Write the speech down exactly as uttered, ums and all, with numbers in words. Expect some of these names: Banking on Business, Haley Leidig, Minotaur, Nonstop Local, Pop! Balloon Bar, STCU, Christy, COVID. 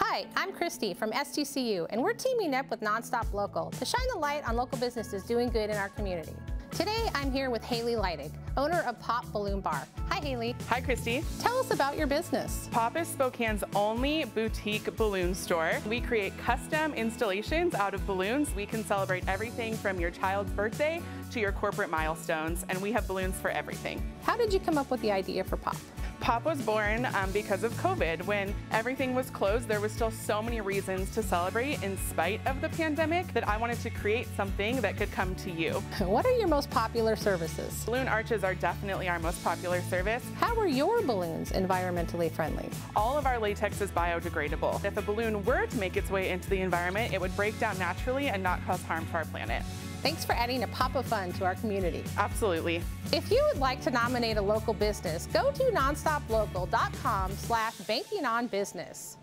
Hi, I'm Christy from S T C U, and we're teaming up with Nonstop Local to shine the light on local businesses doing good in our community. Today, I'm here with Haley Leidig, owner of Pop! Balloon Bar. Hi, Haley. Hi, Christy. Tell us about your business. Pop is Spokane's only boutique balloon store. We create custom installations out of balloons. We can celebrate everything from your child's birthday to your corporate milestones, and we have balloons for everything. How did you come up with the idea for Pop? Pop was born um, because of COVID. When everything was closed, there was still so many reasons to celebrate in spite of the pandemic that I wanted to create something that could come to you. What are your most popular services? Balloon arches are definitely our most popular service. How are your balloons environmentally friendly? All of our latex is biodegradable. If a balloon were to make its way into the environment, it would break down naturally and not cause harm to our planet. Thanks for adding a pop of fun to our community. Absolutely. If you would like to nominate a local business, go to nonstop local dot com slash banking on business.